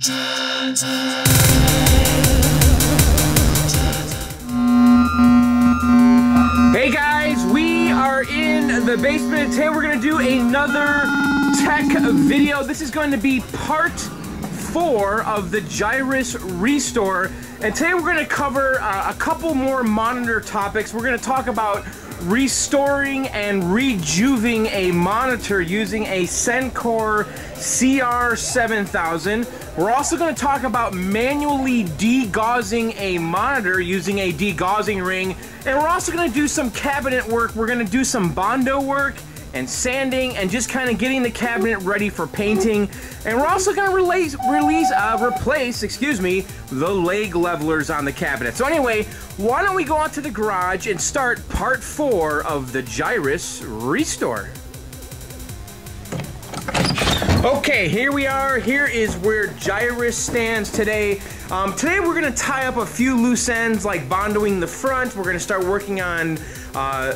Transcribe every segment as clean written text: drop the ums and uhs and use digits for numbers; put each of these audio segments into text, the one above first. Hey guys, we are in the basement. Today we're going to do another tech video. This is going to be part 4 of the Gyruss restore, and today we're going to cover a couple more monitor topics. We're going to talk about restoring and rejuvenating a monitor using a Sencore CR7000. We're also going to talk about manually degaussing a monitor using a degaussing ring, and we're also going to do some cabinet work. We're going to do some Bondo work and sanding and just kind of getting the cabinet ready for painting. And we're also going to replace the leg levelers on the cabinet. So anyway, why don't we go out to the garage and start part 4 of the Gyruss restore. Okay, here we are. Here is where Gyruss stands today. Today we're going to tie up a few loose ends like bondoing the front. We're going to start working on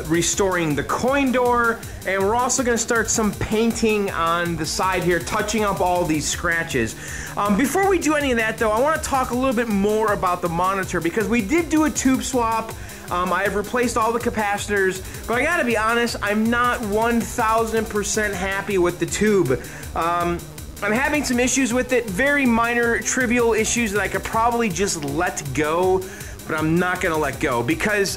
restoring the coin door, and we're also going to start some painting on the side here, touching up all these scratches. Before we do any of that though, I want to talk a little bit more about the monitor because we did do a tube swap. I have replaced all the capacitors, but I gotta be honest, I'm not 1000% happy with the tube. I'm having some issues with it, very minor, trivial issues that I could probably just let go, but I'm not gonna let go because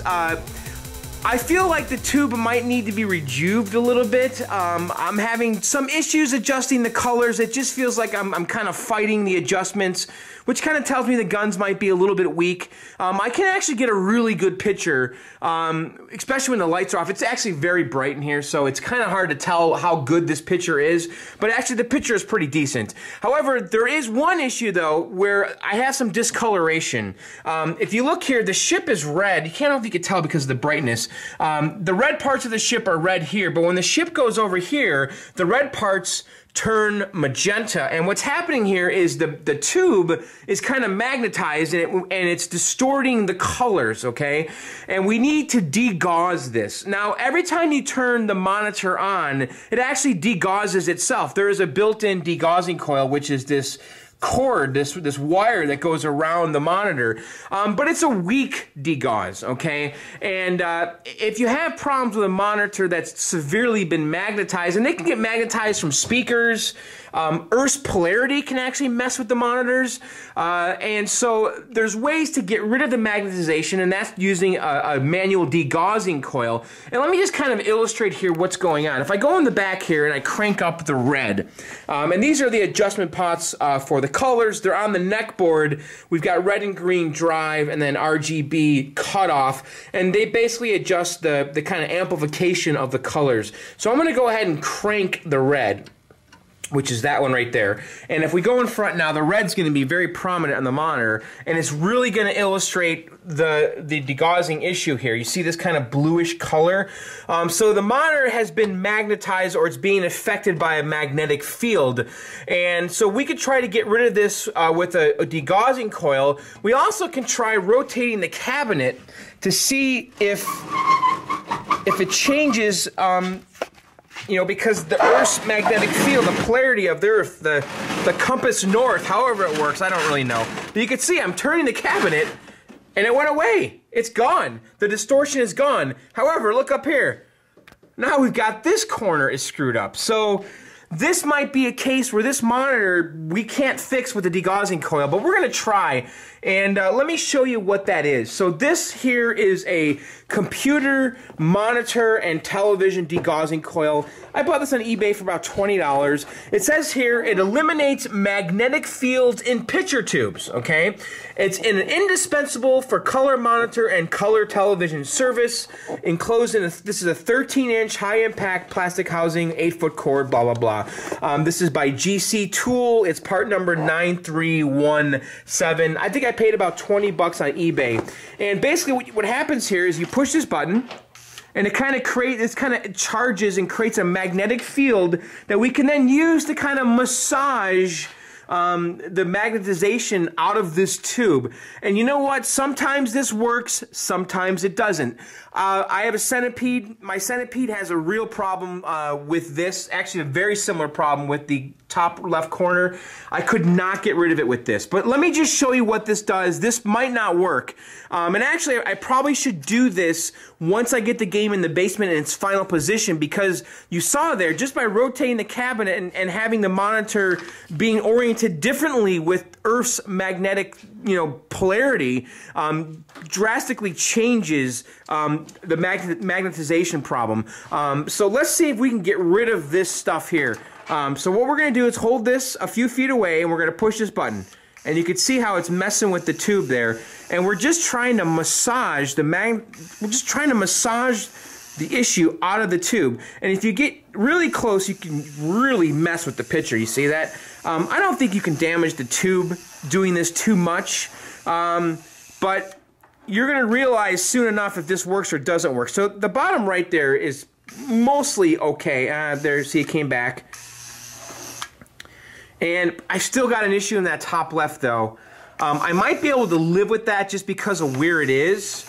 I feel like the tube might need to be rejuvenated a little bit. I'm having some issues adjusting the colors. It just feels like I'm kind of fighting the adjustments, which kind of tells me the guns might be a little bit weak. I can actually get a really good picture, especially when the lights are off. It's actually very bright in here, so it's kind of hard to tell how good this picture is, but actually the picture is pretty decent. However, there is one issue though where I have some discoloration. If you look here, the ship is red. You can't know if you could tell because of the brightness. The red parts of the ship are red here, but when the ship goes over here, the red parts turn magenta, and what's happening here is the tube is kind of magnetized and it's distorting the colors, okay? And we need to degauss this. Now, every time you turn the monitor on, it actually degausses itself. There is a built-in degaussing coil, which is this cord, this wire that goes around the monitor, but it's a weak degauss, okay? And if you have problems with a monitor that's severely been magnetized, and they can get magnetized from speakers, Earth's polarity can actually mess with the monitors, and so there's ways to get rid of the magnetization, and that's using a manual degaussing coil. And let me just kind of illustrate here what's going on. If I go in the back here and I crank up the red, and these are the adjustment pots for the colors. They're on the neck board. We've got red and green drive and then RGB cutoff, and they basically adjust the kind of amplification of the colors. So I'm going to go ahead and crank the red, which is that one right there. And if we go in front now, the red's going to be very prominent on the monitor, and it's really going to illustrate the degaussing issue here. You see this kind of bluish color. So the monitor has been magnetized, or it's being affected by a magnetic field. And so we could try to get rid of this with a degaussing coil. We also can try rotating the cabinet to see if it changes. You know, because the Earth's magnetic field, the polarity of the Earth, the compass north, however it works, I don't really know. But you can see I'm turning the cabinet, and it went away. It's gone. The distortion is gone. However, look up here. Now we've got this corner is screwed up. So this might be a case where this monitor we can't fix with the degaussing coil, but we're going to try. And let me show you what that is. So this here is a computer monitor and television degaussing coil. I bought this on eBay for about $20. It says here it eliminates magnetic fields in picture tubes, okay? It's indispensable for color monitor and color television service, enclosed in this is a 13-inch high-impact plastic housing, 8-foot cord, blah, blah, blah. This is by GC Tool. It's part number 9317. I think I paid about 20 bucks on eBay. And basically what happens here is you push this button, and it kind of charges and creates a magnetic field that we can then use to kind of massage the magnetization out of this tube. And you know what? Sometimes this works, sometimes it doesn't. I have a Centipede. My Centipede has a real problem with this, actually a very similar problem with the top left corner. I could not get rid of it with this, but let me just show you what this does. This might not work, and actually I probably should do this once I get the game in the basement in its final position, because you saw there, just by rotating the cabinet and having the monitor being oriented differently with Earth's magnetic, you know, polarity, drastically changes the magnetization problem. So let's see if we can get rid of this stuff here. So what we're going to do is hold this a few feet away, and we're going to push this button. And you can see how it's messing with the tube there. And we're just trying to massage the issue out of the tube. And if you get really close, you can really mess with the picture. You see that? I don't think you can damage the tube doing this too much, but you're going to realize soon enough if this works or doesn't work. So the bottom right there is mostly okay. There, see, it came back. And I still got an issue in that top left, though. I might be able to live with that just because of where it is.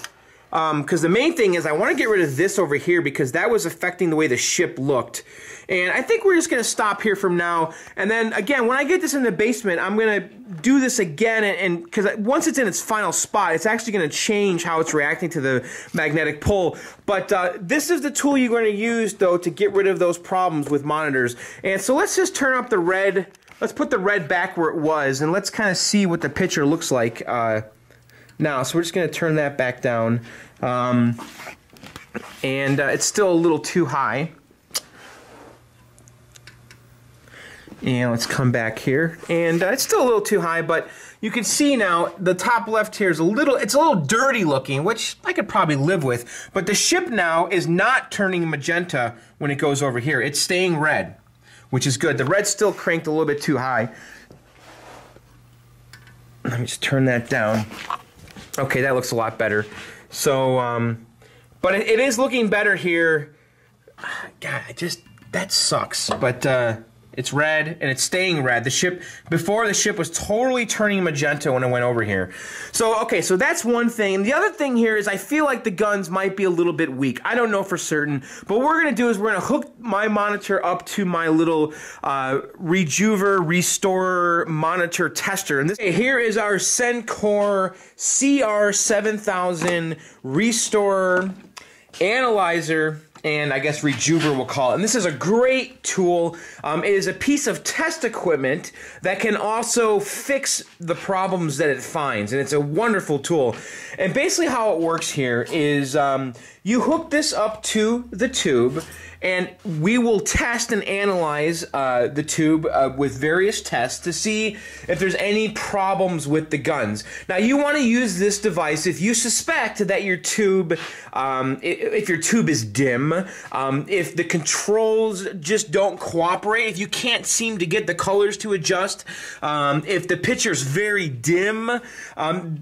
Because the main thing is I want to get rid of this over here because that was affecting the way the ship looked. And I think we're just going to stop here from now. And then, again, when I get this in the basement, I'm going to do this again. And because once it's in its final spot, it's actually going to change how it's reacting to the magnetic pull. But this is the tool you're going to use, though, to get rid of those problems with monitors. And so let's just turn up the red. Let's put the red back where it was, and let's kind of see what the picture looks like now. So we're just going to turn that back down. It's still a little too high. And let's come back here. And it's still a little too high, but you can see now the top left here is a little, it's a little dirty looking, which I could probably live with. But the ship now is not turning magenta when it goes over here. It's staying red, which is good. The red's still cranked a little bit too high. Let me just turn that down. Okay, that looks a lot better. So, but it is looking better here. God, that sucks. But it's red, and it's staying red. The ship, before the ship was totally turning magenta when it went over here. So, okay, so that's one thing. And the other thing here is I feel like the guns might be a little bit weak. I don't know for certain, but what we're going to do is we're going to hook my monitor up to my little restorer monitor tester. And this, okay, here is our Sencore CR7000 restorer analyzer, and I guess rejuvenator we'll call it. And this is a great tool. It is a piece of test equipment that can also fix the problems that it finds, and it's a wonderful tool. And basically how it works here is you hook this up to the tube, and we will test and analyze the tube with various tests to see if there's any problems with the guns. Now, you want to use this device if you suspect that your tube, if your tube is dim, if the controls just don't cooperate, if you can't seem to get the colors to adjust, if the picture's very dim,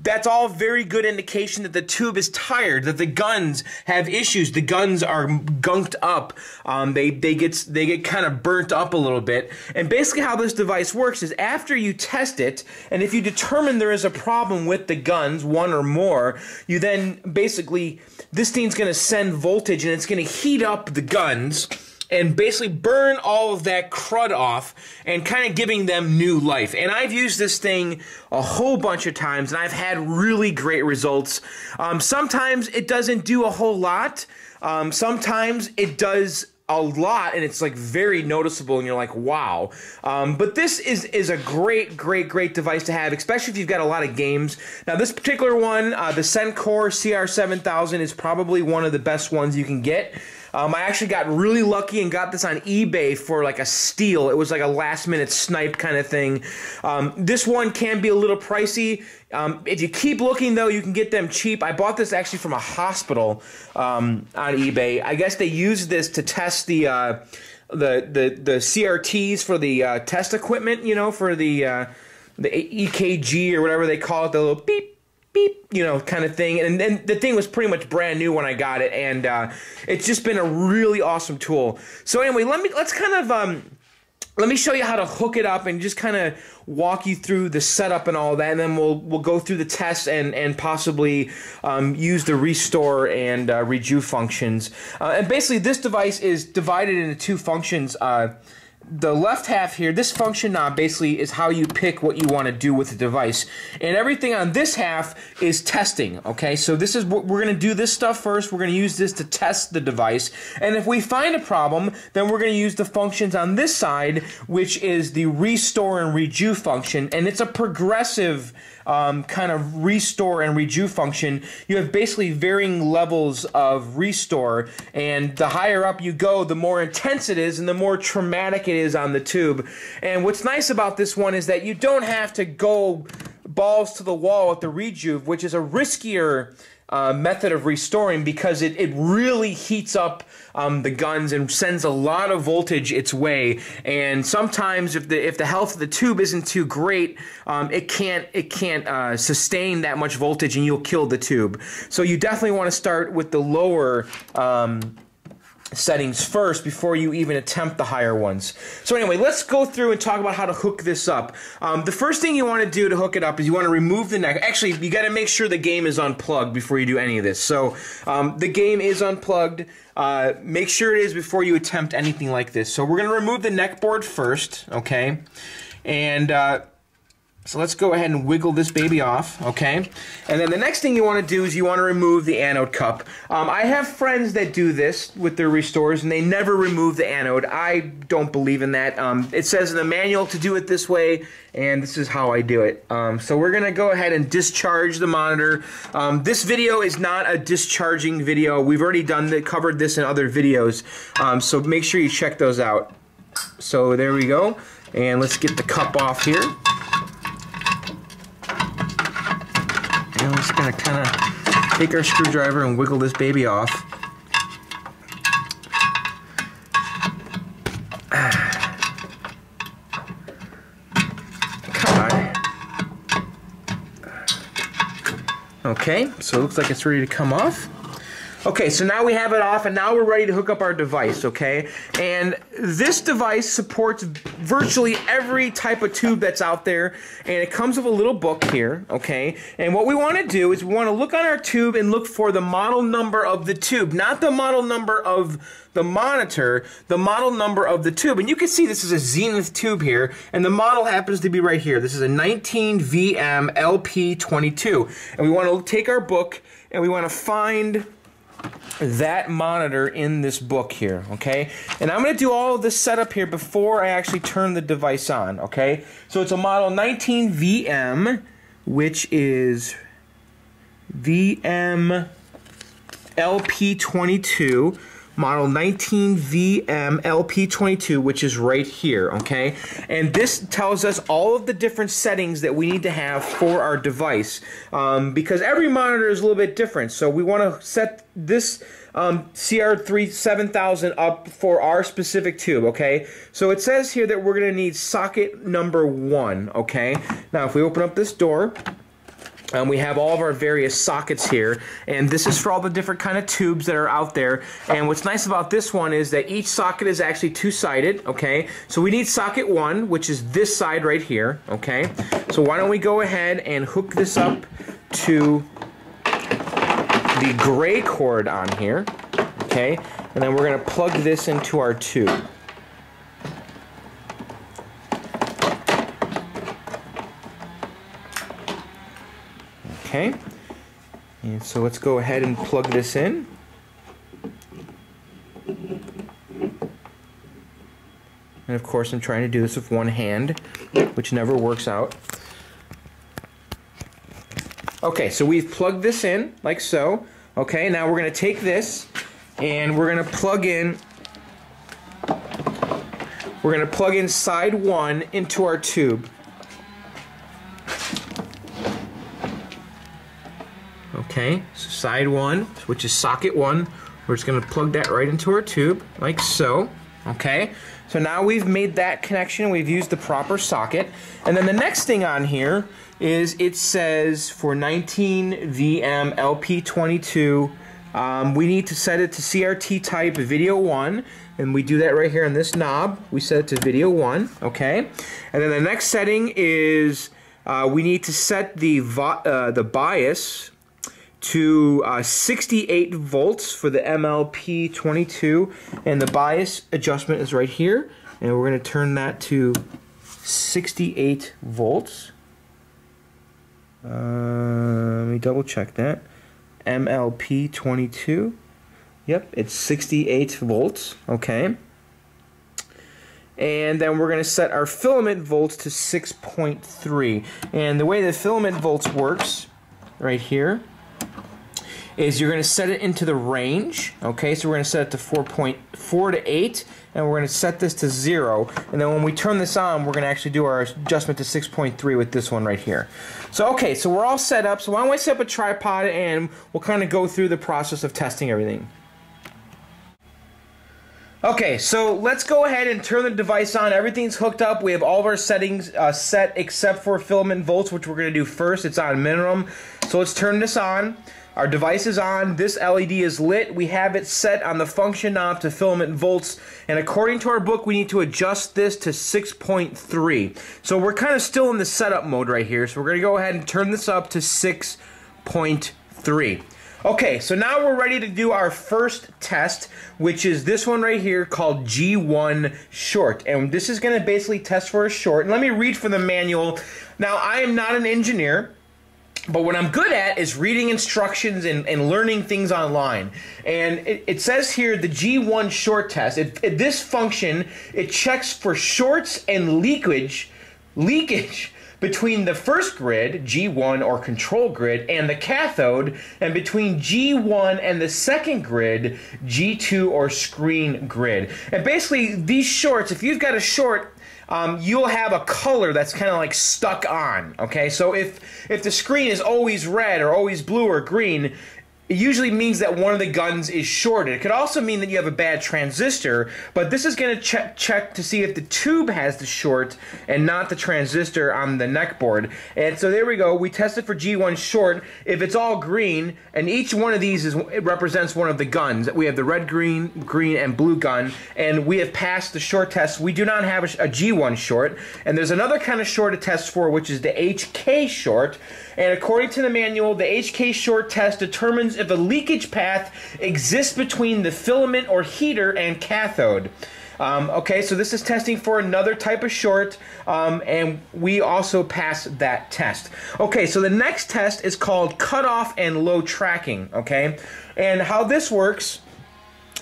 that's all very good indication that the tube is tired, that the guns have issues, the guns are gunked up. They get kind of burnt up a little bit. And basically how this device works is after you test it, and if you determine there is a problem with the guns, one or more, you then basically, this thing's going to send voltage and it's going to heat up the guns and basically burn all of that crud off and kind of giving them new life. And I've used this thing a whole bunch of times, and I've had really great results. Sometimes it doesn't do a whole lot. Sometimes it does a lot, and it's like very noticeable, and you're like, wow. But this is a great device to have, especially if you've got a lot of games. Now, this particular one, the Sencore CR7000, is probably one of the best ones you can get. I actually got really lucky and got this on eBay for like a steal. It was like a last-minute snipe kind of thing. This one can be a little pricey. If you keep looking, though, you can get them cheap. I bought this actually from a hospital on eBay. I guess they use this to test the CRTs for the test equipment, you know, for the EKG or whatever they call it, the little beep, beep, you know, kind of thing. And then the thing was pretty much brand new when I got it, and it's just been a really awesome tool. So anyway, let's kind of Let me show you how to hook it up and just kind of walk you through the setup and all that, and then we'll go through the test and possibly use the restore and rejuve functions. And basically, this device is divided into two functions. The left half here, this function knob basically is how you pick what you want to do with the device. And everything on this half is testing, okay? So this is what we're going to do this stuff first. We're going to use this to test the device. And if we find a problem, then we're going to use the functions on this side, which is the restore and rejuve function. And it's a progressive kind of restore and rejuve function. You have basically varying levels of restore, and the higher up you go, the more intense it is and the more traumatic it is on the tube. And what's nice about this one is that you don't have to go balls to the wall at the rejuve, which is a riskier method of restoring, because it really heats up the guns and sends a lot of voltage its way. And sometimes if the health of the tube isn't too great, it can't sustain that much voltage, and you'll kill the tube. So you definitely want to start with the lower settings first before you even attempt the higher ones. So anyway, let's go through and talk about how to hook this up. The first thing you want to do to hook it up is you want to remove the neck. Actually, you got to make sure the game is unplugged before you do any of this. So the game is unplugged. Make sure it is before you attempt anything like this. So we're going to remove the neck board first, okay? And so let's go ahead and wiggle this baby off, okay? And then the next thing you want to do is you want to remove the anode cup. I have friends that do this with their restores, and they never remove the anode. I don't believe in that. It says in the manual to do it this way, and this is how I do it. So we're going to go ahead and discharge the monitor. This video is not a discharging video. We've already covered this in other videos, so make sure you check those out. So there we go, and let's get the cup off here. I'm just going to kind of take our screwdriver and wiggle this baby off. Come on. Okay, so it looks like it's ready to come off. Okay, so now we have it off, and now we're ready to hook up our device, okay? And this device supports virtually every type of tube that's out there, and it comes with a little book here, okay? And what we want to do is we want to look on our tube and look for the model number of the tube, not the model number of the monitor, the model number of the tube. And you can see this is a Zenith tube here, and the model happens to be right here. This is a 19VM LP22, and we want to take our book, and we want to find that monitor in this book here, okay? And I'm going to do all of this setup here before I actually turn the device on, okay? So it's a model 19VM, which is VM LP22, model 19VM LP22, which is right here, okay? And this tells us all of the different settings that we need to have for our device, because every monitor is a little bit different. So we want to set this CR7000 up for our specific tube, okay? So it says here that we're going to need socket number 1, okay? Now if we open up this door, we have all of our various sockets here, and this is for all the different kind of tubes that are out there. And what's nice about this one is that each socket is actually two-sided, okay? So we need socket 1, which is this side right here, okay? So why don't we go ahead and hook this up to the gray cord on here, okay? And then we're going to plug this into our tube. Okay, and so let's go ahead and plug this in. And of course I'm trying to do this with one hand, which never works out. Okay, so we've plugged this in, like so. Okay, now we're going to take this, and we're going to plug in, we're going to plug in side 1 into our tube. Okay, so side 1, which is socket 1, we're just going to plug that right into our tube, like so, okay? So now we've made that connection, we've used the proper socket, and then the next thing on here is it says for 19VM LP22, we need to set it to CRT type video 1, and we do that right here on this knob. We set it to video 1, okay? And then the next setting is we need to set the bias to 68 volts for the MLP22, and the bias adjustment is right here, and we're going to turn that to 68 volts. Let me double check that. MLP22. Yep, it's 68 volts, okay. And then we're going to set our filament volts to 6.3. And the way the filament volts works right here is you're going to set it into the range, okay? So we're going to set it to 4.4 to 8, and we're going to set this to 0. And then when we turn this on, we're going to actually do our adjustment to 6.3 with this one right here. So, okay, so we're all set up. So why don't we set up a tripod, and we'll kind of go through the process of testing everything. Okay, so let's go ahead and turn the device on. Everything's hooked up. We have all of our settings set except for filament volts, which we're going to do first. It's on minimum. So let's turn this on. Our device is on. This LED is lit. We have it set on the function knob to filament volts. And according to our book, we need to adjust this to 6.3. So we're kind of still in the setup mode right here. So we're going to go ahead and turn this up to 6.3. Okay, so now we're ready to do our first test, which is this one right here called G1 Short. And this is going to basically test for a short. And let me read from the manual. Now, I am not an engineer, but what I'm good at is reading instructions and learning things online. And it says here the G1 Short test. This function, it checks for shorts and leakage between the first grid, G1 or control grid, and the cathode, and between G1 and the second grid, G2 or screen grid. And basically these shorts, if you've got a short, you'll have a color that's kind of like stuck on, okay? So if the screen is always red or always blue or green, it usually means that one of the guns is shorted. It could also mean that you have a bad transistor, but this is going to check to see if the tube has the short and not the transistor on the neck board. And so there we go. We tested for G1 short. If it's all green, and each one of these it represents one of the guns. We have the red, green, and blue gun, and we have passed the short test. We do not have a G1 short. And there's another kind of short to test for, which is the HK short. And according to the manual, the HK short test determines if a leakage path exists between the filament or heater and cathode. Okay, so this is testing for another type of short, and we also passed that test. Okay, so the next test is called cutoff and low tracking, okay? And how this works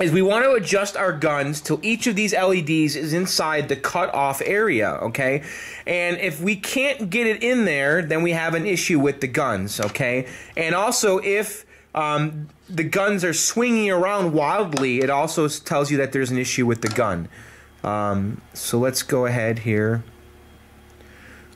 is we want to adjust our guns till each of these LEDs is inside the cutoff area, okay? And if we can't get it in there, then we have an issue with the guns, okay? And also if the guns are swinging around wildly, it also tells you that there's an issue with the gun. So let's go ahead here.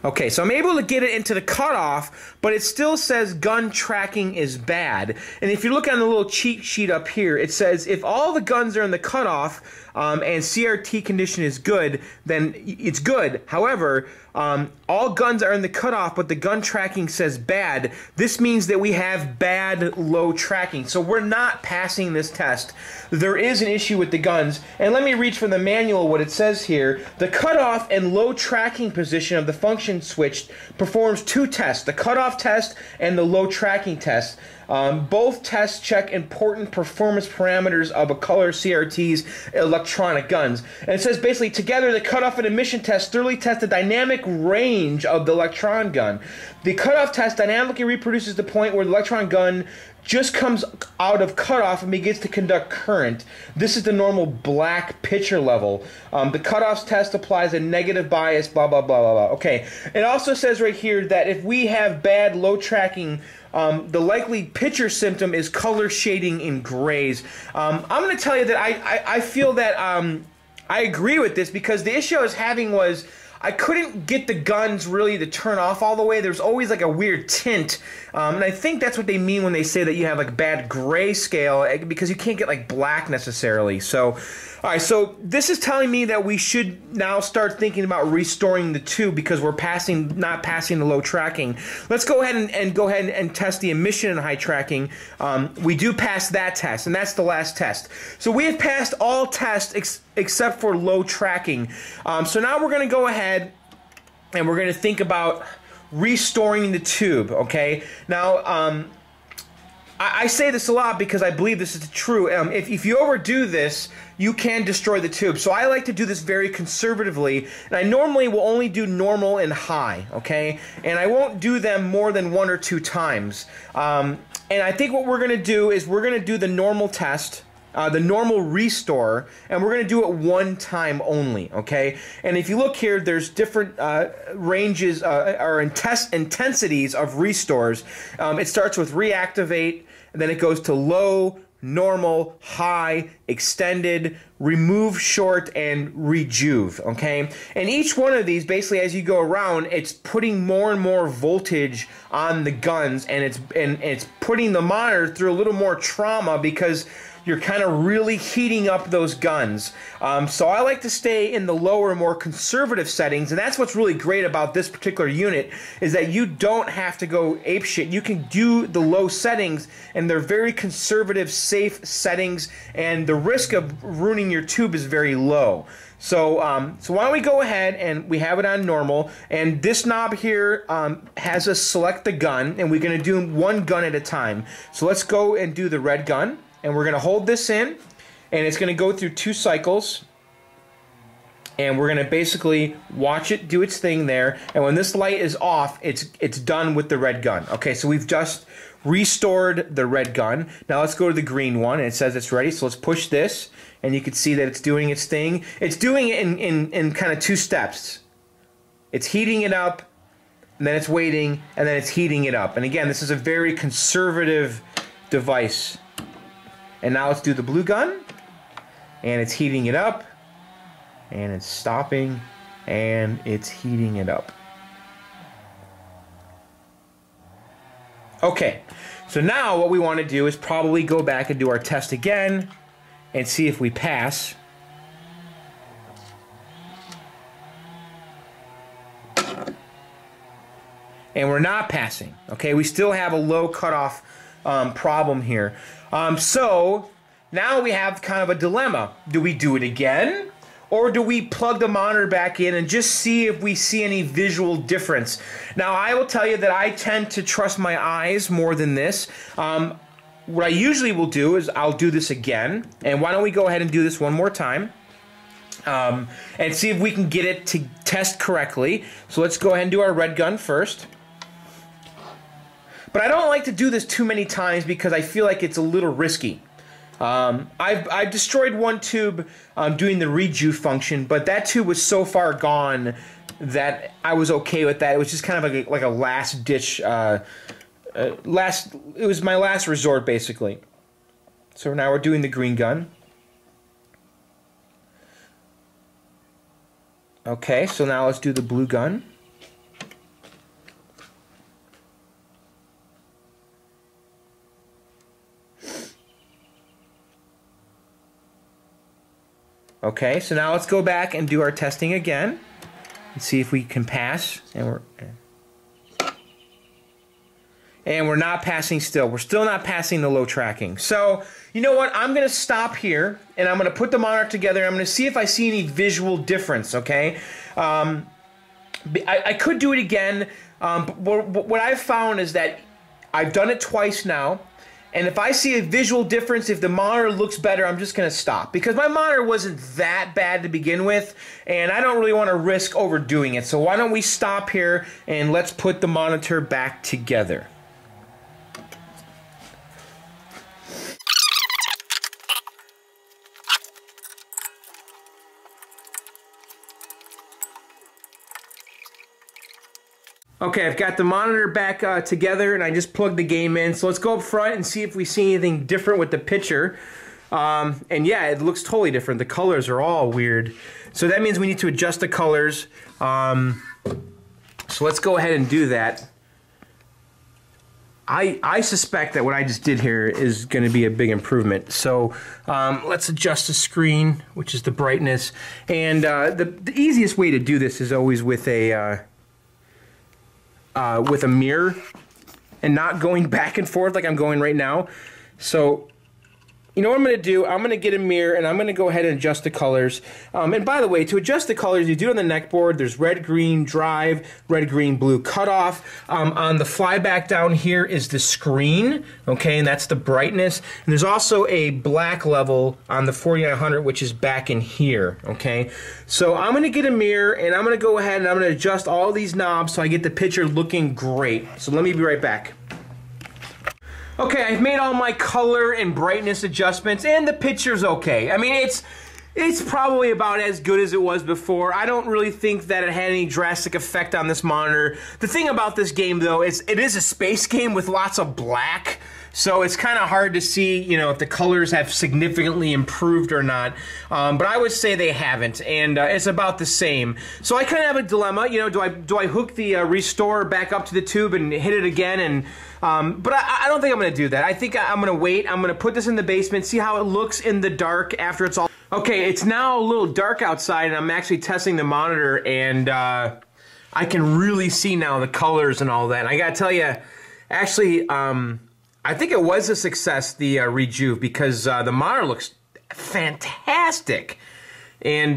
Okay, so I'm able to get it into the cutoff, but it still says gun tracking is bad. And if you look on the little cheat sheet up here, it says if all the guns are in the cutoff and CRT condition is good, then it's good. However, all guns are in the cutoff, but the gun tracking says bad. This means that we have bad low tracking. So we're not passing this test. There is an issue with the guns. And let me read from the manual what it says here. The cutoff and low tracking position of the function switch performs two tests, the cutoff test and the low tracking test. Both tests check important performance parameters of a color CRT's electronic guns. And it says basically, together the cutoff and emission test thoroughly test the dynamic range of the electron gun. The cutoff test dynamically reproduces the point where the electron gun just comes out of cutoff and begins to conduct current. This is the normal black picture level. The cutoffs test applies a negative bias, blah, blah, blah, blah, blah. Okay, it also says right here that if we have bad low tracking, the likely picture symptom is color shading in grays. I'm going to tell you that I feel that I agree with this, because the issue I was having was I couldn't get the guns really to turn off all the way. There's always like a weird tint, and I think that's what they mean when they say that you have like bad grayscale, because you can't get like black necessarily. So All right, so this is telling me that we should now start thinking about restoring the 2 because we're not passing the low tracking. Let's go ahead and test the emission and high tracking. We do pass that test, and that's the last test. So we have passed all tests except for low tracking. So now we're going to go ahead and we're going to think about restoring the tube, okay? Now, I say this a lot because I believe this is true. If you overdo this, you can destroy the tube. So I like to do this very conservatively, and I normally will only do normal and high, okay? And I won't do them more than 1 or 2 times. And I think what we're going to do is we're going to do the normal test, the normal restore, and we're going to do it 1 time only, okay? And if you look here, there's different ranges or intensities of restores. It starts with reactivate, and then it goes to low, normal, high, extended, remove, short, and rejuve, okay? And each one of these, basically, as you go around, it's putting more and more voltage on the guns, and it's putting the monitor through a little more trauma because you're kind of really heating up those guns. So I like to stay in the lower, more conservative settings, and that's what's really great about this particular unit is that you don't have to go apeshit. You can do the low settings, and they're very conservative, safe settings, and the risk of ruining your tube is very low. So, so why don't we go ahead and we have it on normal, and this knob here has us select the gun, and we're gonna do one gun at a time. So let's go and do the red gun. And we're going to hold this in, and it's going to go through 2 cycles, and we're going to basically watch it do its thing there, and when this light is off, it's done with the red gun. Okay, so we've just restored the red gun. Now let's go to the green one, and it says it's ready, so let's push this, and you can see that it's doing its thing. It's doing it in kind of 2 steps. It's heating it up, and then it's waiting, and then it's heating it up. And again, this is a very conservative device. And now let's do the blue gun, and it's heating it up, and it's stopping, and it's heating it up. Okay, so now what we want to do is probably go back and do our test again and see if we pass. And we're not passing, okay? We still have a low cutoff problem here. So now we have kind of a dilemma. Do we do it again, or do we plug the monitor back in and just see if we see any visual difference? Now, I will tell you that I tend to trust my eyes more than this. What I usually will do is I'll do this again, and why don't we go ahead and do this one more time and see if we can get it to test correctly. So let's go ahead and do our red gun first. But I don't like to do this too many times because I feel like it's a little risky. I've destroyed one tube doing the rejuve function, but that tube was so far gone that I was okay with that. It was just kind of like a last ditch, it was my last resort basically. So now we're doing the green gun. Okay, so now let's do the blue gun. Okay, so now let's go back and do our testing again and see if we can pass. And we're not passing still. We're still not passing the low tracking. So, you know what? I'm going to stop here, and I'm going to put the monitor together, and I'm going to see if I see any visual difference, okay? I could do it again, but what I've found is that I've done it twice now. And if I see a visual difference, if the monitor looks better, I'm just going to stop. Because my monitor wasn't that bad to begin with, and I don't really want to risk overdoing it. So why don't we stop here, and let's put the monitor back together. Okay, I've got the monitor back together, and I just plugged the game in. So let's go up front and see if we see anything different with the picture. And yeah, it looks totally different. The colors are all weird. So that means we need to adjust the colors. So let's go ahead and do that. I suspect that what I just did here is going to be a big improvement. So let's adjust the screen, which is the brightness. And the easiest way to do this is always with a mirror and not going back and forth like I'm going right now. So you know what I'm going to do? I'm going to get a mirror and I'm going to go ahead and adjust the colors. And by the way, to adjust the colors, you do it on the neck board. There's red, green, drive, red, green, blue, cutoff. On the flyback down here is the screen, okay, and that's the brightness. And there's also a black level on the 4900, which is back in here, okay. So I'm going to get a mirror and I'm going to go ahead and I'm going to adjust all these knobs so I get the picture looking great. So let me be right back. Okay, I've made all my color and brightness adjustments, and the picture's okay. I mean, it's probably about as good as it was before. I don't really think that it had any drastic effect on this monitor. The thing about this game, though, is it is a space game with lots of black, so it's kind of hard to see, you know, if the colors have significantly improved or not. But I would say they haven't, and it's about the same. So I kind of have a dilemma, you know, do I hook the restore back up to the tube and hit it again and... but I don't think I'm going to do that. I think I'm going to wait. I'm going to put this in the basement, see how it looks in the dark after it's all... Okay, it's now a little dark outside, and I'm actually testing the monitor, and I can really see now the colors and all that. And I got to tell you, actually, I think it was a success, the rejuve, because the monitor looks fantastic. And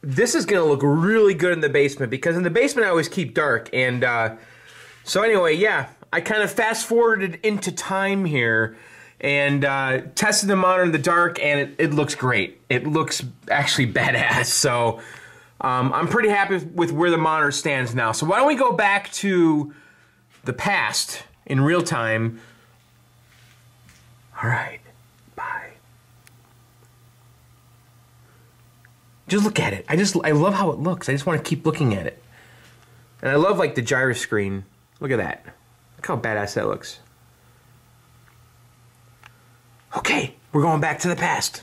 this is going to look really good in the basement, because in the basement I always keep dark. And so anyway, yeah. I kind of fast-forwarded into time here and tested the monitor in the dark, and it looks great. It looks actually badass, so I'm pretty happy with where the monitor stands now. So why don't we go back to the past in real time. All right, bye. Just look at it. I love how it looks. I just want to keep looking at it. And I love, like, the Gyruss screen. Look at that. Look how badass that looks. Okay, we're going back to the past.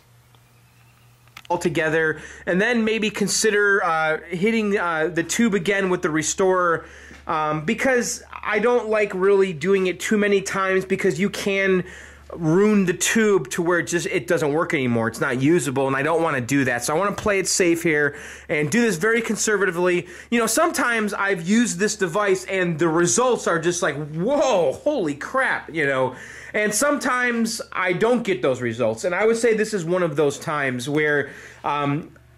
All together, and then maybe consider hitting the tube again with the restorer, because I don't like really doing it too many times, because you can ruin the tube to where it doesn't work anymore. It's not usable, and I don't want to do that. So I want to play it safe here and do this very conservatively. You know, sometimes I've used this device and the results are just like, whoa, holy crap, you know. And sometimes I don't get those results, and I would say this is one of those times where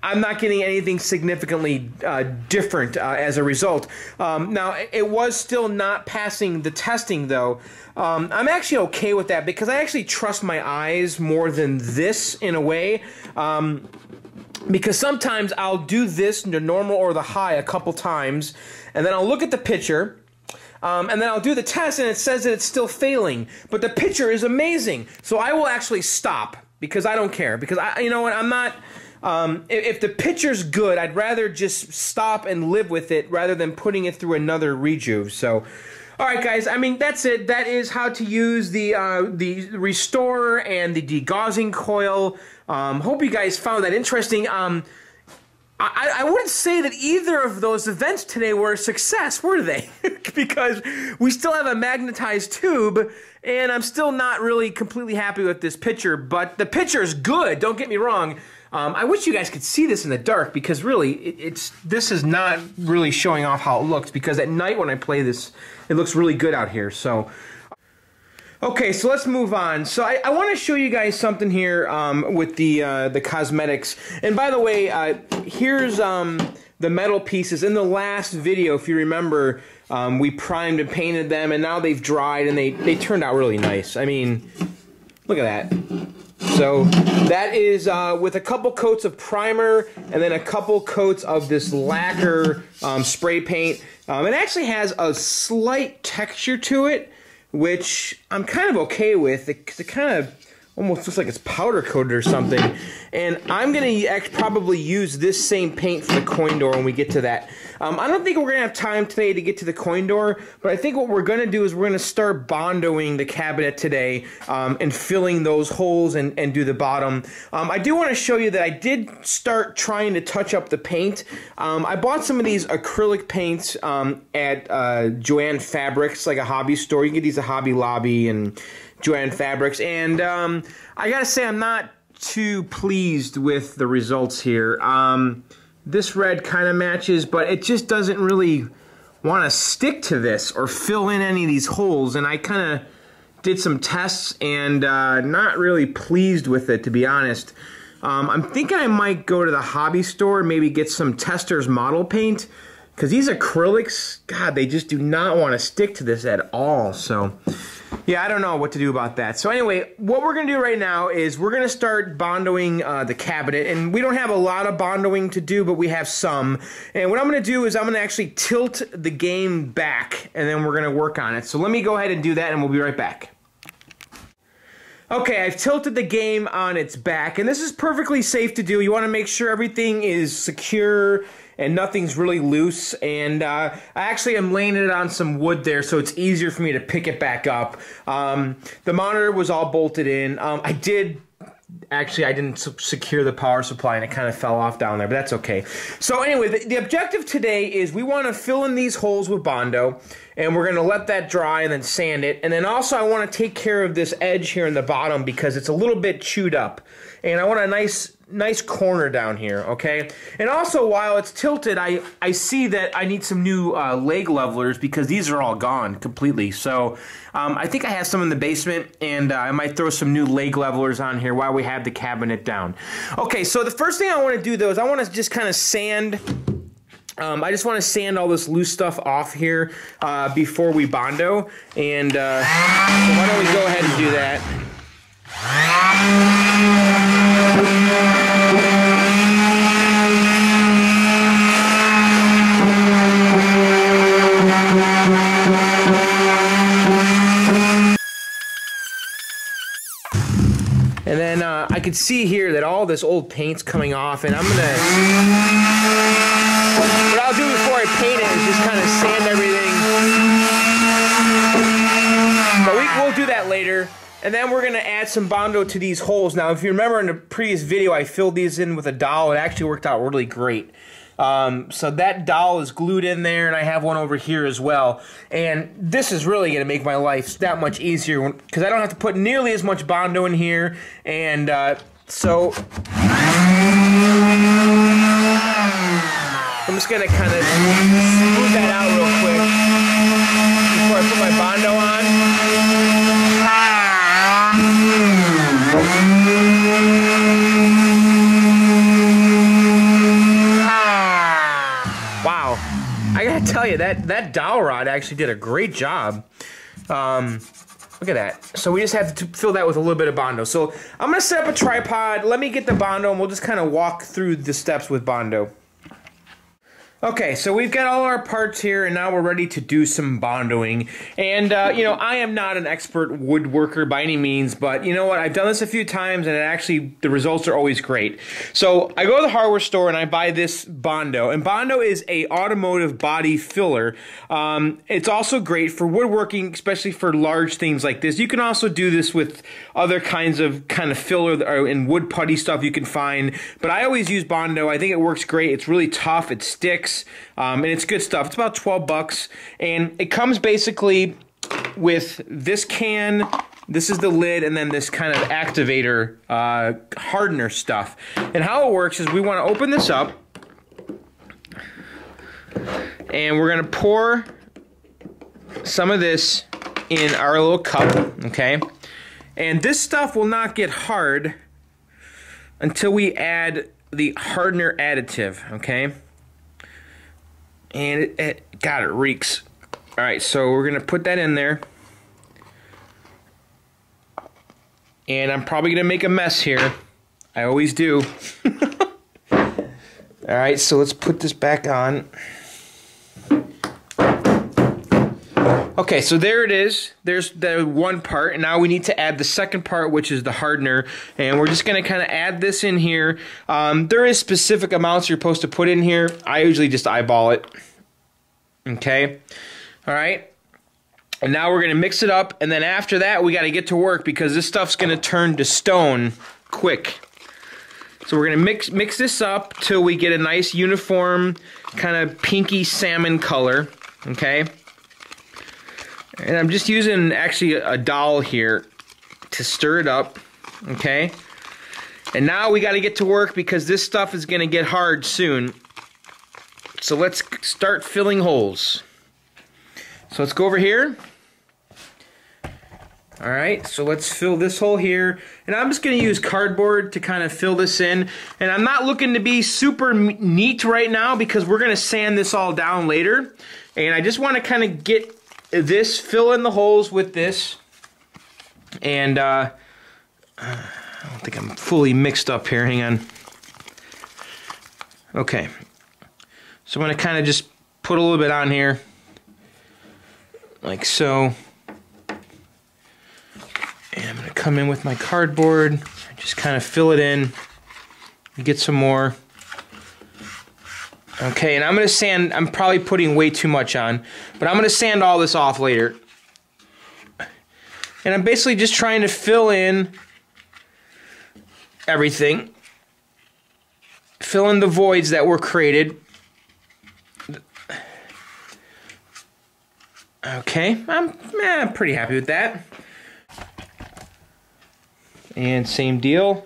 I'm not getting anything significantly different as a result. Now, it was still not passing the testing, though. I'm actually okay with that, because I actually trust my eyes more than this in a way. Because sometimes I'll do this, the normal or the high, a couple times, and then I'll look at the picture. And then I'll do the test, and it says that it's still failing. But the picture is amazing. So I will actually stop, because I don't care. Because, you know what, I'm not... if the picture's good, I'd rather just stop and live with it rather than putting it through another rejuve. So, all right, guys. I mean, that's it. That is how to use the restorer and the degaussing coil. Hope you guys found that interesting. I wouldn't say that either of those events today were a success, were they? Because we still have a magnetized tube, and I'm still not really completely happy with this picture. But the picture's good. Don't get me wrong. I wish you guys could see this in the dark, because really, this is not really showing off how it looks, because at night when I play this, it looks really good out here. So, okay, so let's move on. So I want to show you guys something here with the cosmetics. And by the way, here's the metal pieces. In the last video, if you remember, we primed and painted them, and now they've dried, and they turned out really nice. I mean, look at that. So that is with a couple coats of primer and then a couple coats of this lacquer spray paint. It actually has a slight texture to it, which I'm kind of okay with, because it kind of almost looks like it's powder coated or something. And I'm going to probably use this same paint for the coin door when we get to that. I don't think we're going to have time today to get to the coin door, but I think what we're going to do is we're going to start bondoing the cabinet today and filling those holes and do the bottom. I do want to show you that I did start trying to touch up the paint. I bought some of these acrylic paints at Joann Fabrics, like a hobby store. You can get these at Hobby Lobby and Joann Fabrics, and I gotta say I'm not too pleased with the results here. This red kind of matches, but it just doesn't really want to stick to this or fill in any of these holes, and I kind of did some tests and not really pleased with it, to be honest. I'm thinking I might go to the hobby store and maybe get some Testor's model paint, because these acrylics, God, they just do not want to stick to this at all. So yeah, I don't know what to do about that. So anyway, what we're going to do right now is we're going to start bondoing the cabinet. And we don't have a lot of bondoing to do, but we have some. And what I'm going to do is I'm going to actually tilt the game back, and then we're going to work on it. So let me go ahead and do that, and we'll be right back. Okay, I've tilted the game on its back, and this is perfectly safe to do. You want to make sure everything is secure and nothing's really loose, and I actually am laying it on some wood there, so it's easier for me to pick it back up. The monitor was all bolted in. I didn't secure the power supply, and it kind of fell off down there, but that's okay. So anyway, the objective today is we want to fill in these holes with Bondo, and we're going to let that dry and then sand it. And then also I want to take care of this edge here in the bottom because it's a little bit chewed up, and I want a nice corner down here, okay? And also, while it's tilted, I see that I need some new leg levelers because these are all gone completely. So I think I have some in the basement, and I might throw some new leg levelers on here while we have the cabinet down. Okay, so the first thing I want to do, though, is I want to just kind of sand. I just want to sand all this loose stuff off here before we Bondo. And so why don't we go ahead and do that? And then I can see here that all this old paint's coming off, and I'm gonna, what I'll do before I paint it is just kind of sand everything, but we'll do that later. And then we're going to add some Bondo to these holes. Now, if you remember in the previous video, I filled these in with a dowel. It actually worked out really great. So that dowel is glued in there, and I have one over here as well. And this is really going to make my life that much easier because I don't have to put nearly as much Bondo in here. And so I'm just going to kind of smooth that out real quick before I put my Bondo on. Wow, I gotta tell you, that dowel rod actually did a great job. Look at that. So we just have to fill that with a little bit of Bondo. So I'm gonna set up a tripod, let me get the Bondo, and we'll just kind of walk through the steps with Bondo. Okay, so we've got all our parts here, and now we're ready to do some bondoing. And, you know, I am not an expert woodworker by any means, but you know what? I've done this a few times, and it actually, the results are always great. So I go to the hardware store, and I buy this Bondo. And Bondo is a automotive body filler. It's also great for woodworking, especially for large things like this. You can also do this with other kinds of filler and wood putty stuff you can find. But I always use Bondo. I think it works great. It's really tough. It sticks. And it's good stuff. It's about 12 bucks, and it comes basically with this can. This is the lid, and then this kind of activator hardener stuff. And how it works is we want to open this up, and we're going to pour some of this in our little cup, okay? And this stuff will not get hard until we add the hardener additive, okay? And God, it reeks. All right, so we're going to put that in there. And I'm probably going to make a mess here. I always do. All right, so let's put this back on. Okay, so there it is. There's the one part, and now we need to add the second part, which is the hardener, and we're just going to kind of add this in here. There is specific amounts you're supposed to put in here. I usually just eyeball it, Okay? All right? And now we're going to mix it up, and then after that we got to get to work because this stuff's going to turn to stone quick. So we're going to mix this up till we get a nice uniform kind of pinky salmon color, okay? And I'm just using actually a dowel here to stir it up, okay? And now we got to get to work because this stuff is going to get hard soon. So let's start filling holes. So let's go over here. All right, so let's fill this hole here. And I'm just going to use cardboard to kind of fill this in. And I'm not looking to be super neat right now because we're going to sand this all down later. And I just want to kind of get this, fill in the holes with this. And I don't think I'm fully mixed up here. Hang on. Okay. So I'm going to kind of just put a little bit on here. Like so. And I'm going to come in with my cardboard and just kind of fill it in and get some more. Okay, and I'm going to sand, I'm probably putting way too much on, but I'm going to sand all this off later. And I'm basically just trying to fill in everything. Fill in the voids that were created. Okay, I'm pretty happy with that. And same deal.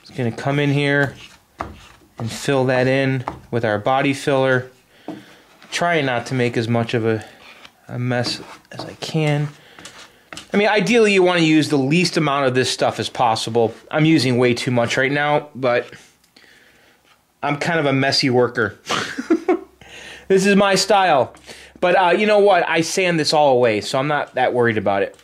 It's going to come in here and fill that in with our body filler. Trying not to make as much of a mess as I can. I mean, ideally you want to use the least amount of this stuff as possible. I'm using way too much right now, but I'm kind of a messy worker. This is my style. But you know what? I sand this all away, so I'm not that worried about it.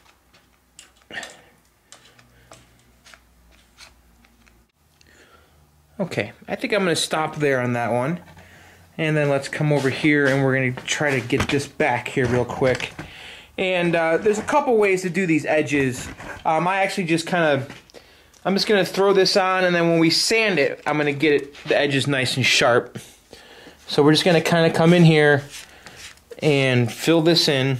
Okay, I think I'm going to stop there on that one. And then let's come over here and we're going to try to get this back here real quick. And there's a couple ways to do these edges. I actually just kind of, I'm just going to throw this on, and then when we sand it, I'm going to get it, the edges nice and sharp. So we're just going to kind of come in here and fill this in.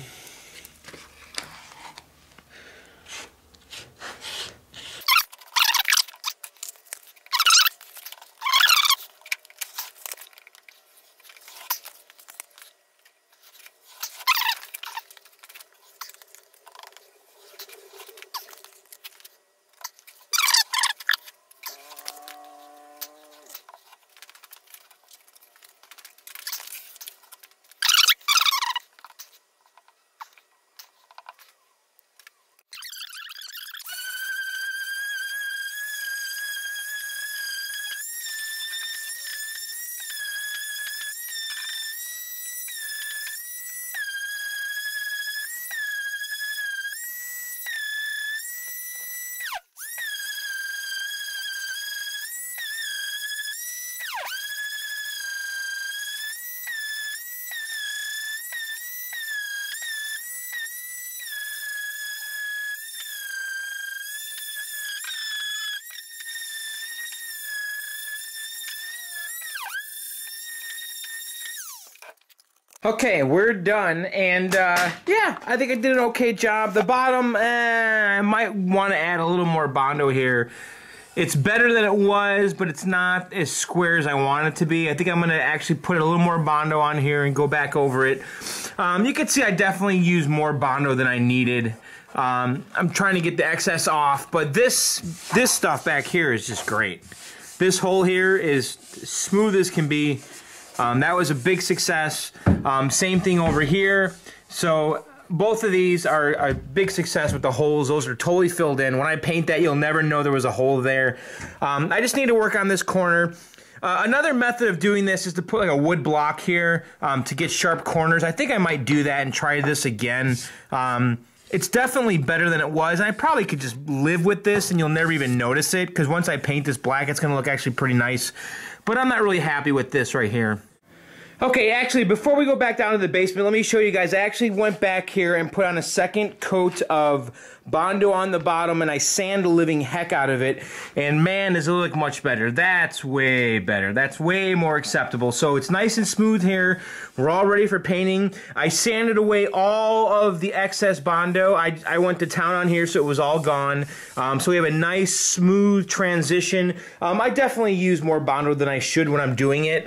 Okay, we're done, and yeah, I think I did an okay job. The bottom, I might want to add a little more Bondo here. It's better than it was, but it's not as square as I want it to be. I think I'm going to actually put a little more Bondo on here and go back over it. You can see I definitely used more Bondo than I needed. I'm trying to get the excess off, but this stuff back here is just great. This hole here is smooth as can be. That was a big success. Same thing over here. So both of these are a big success with the holes. Those are totally filled in. When I paint that, you'll never know there was a hole there. I just need to work on this corner. Another method of doing this is to put like a wood block here to get sharp corners. I think I might do that and try this again. It's definitely better than it was. I probably could just live with this and you'll never even notice it, because once I paint this black, it's going to look actually pretty nice. But I'm not really happy with this right here. Okay, actually, before we go back down to the basement, let me show you guys. I actually went back here and put on a second coat of Bondo on the bottom, and I sand the living heck out of it. And man, does it look much better. That's way better. That's way more acceptable. So it's nice and smooth here. We're all ready for painting. I sanded away all of the excess Bondo. I went to town on here, so it was all gone. So we have a nice, smooth transition. I definitely use more Bondo than I should when I'm doing it.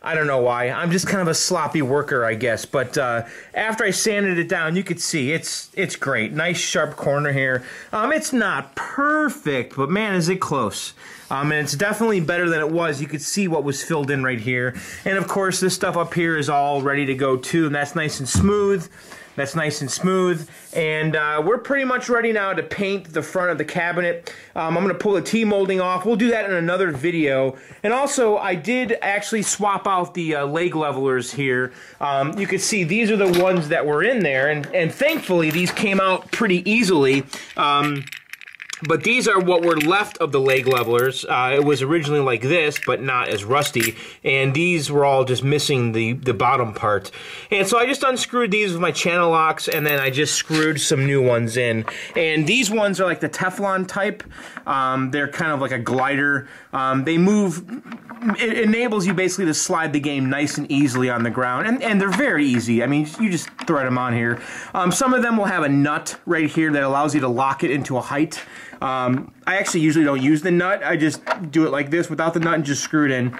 I don't know why. I'm just kind of a sloppy worker, I guess. But after I sanded it down, you could see it's great. Nice sharp corner here. It's not perfect, but man, is it close. And it's definitely better than it was. You could see what was filled in right here. And of course, this stuff up here is all ready to go too, and that's nice and smooth. That's nice and smooth, and we're pretty much ready now to paint the front of the cabinet. I'm going to pull the T-molding off. We'll do that in another video. And also, I did actually swap out the leg levelers here. You can see these are the ones that were in there, and thankfully, these came out pretty easily. But these are what were left of the leg levelers. It was originally like this, but not as rusty. And these were all just missing the bottom part. And so I just unscrewed these with my channel locks, and then I just screwed some new ones in. And these ones are like the Teflon type. They're kind of like a glider. They move... It enables you basically to slide the game nice and easily on the ground. And they're very easy. I mean, you just thread them on here. Some of them will have a nut right here that allows you to lock it into a height. I actually usually don't use the nut. I just do it like this without the nut and just screw it in.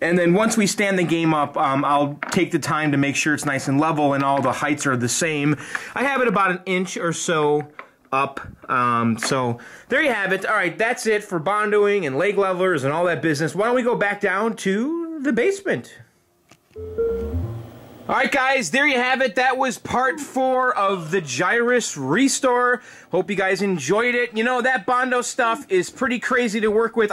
And then once we stand the game up, I'll take the time to make sure it's nice and level and all the heights are the same. I have it about an inch or so up. So there you have it. All right, that's it for Bondoing and leg levelers and all that business. Why don't we go back down to the basement? All right, guys, there you have it. That was part 4 of the Gyruss Restore. Hope you guys enjoyed it. You know, that Bondo stuff is pretty crazy to work with.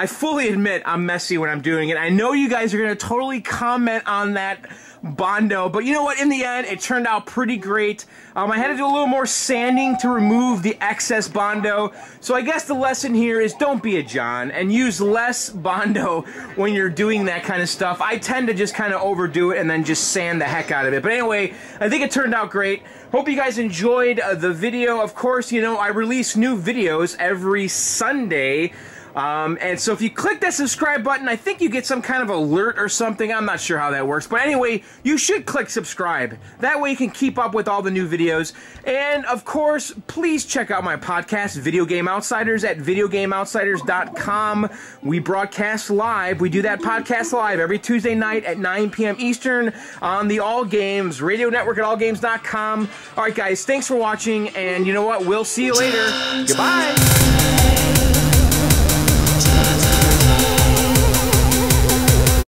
I fully admit I'm messy when I'm doing it. I know you guys are going to totally comment on that Bondo, but you know what? In the end, it turned out pretty great. I had to do a little more sanding to remove the excess Bondo. So I guess the lesson here is don't be a John and use less Bondo when you're doing that kind of stuff. I tend to just kind of overdo it and then just sand the heck out of it. But anyway, I think it turned out great. Hope you guys enjoyed the video. Of course, you know, I release new videos every Sunday. And so if you click that subscribe button, I think you get some kind of alert or something. I'm not sure how that works. But anyway, you should click subscribe. That way you can keep up with all the new videos. And, of course, please check out my podcast, Video Game Outsiders, at videogameoutsiders.com. We broadcast live. We do that podcast live every Tuesday night at 9 p.m. Eastern on the All Games Radio Network at allgames.com. All right, guys, thanks for watching. And you know what? We'll see you later. Goodbye.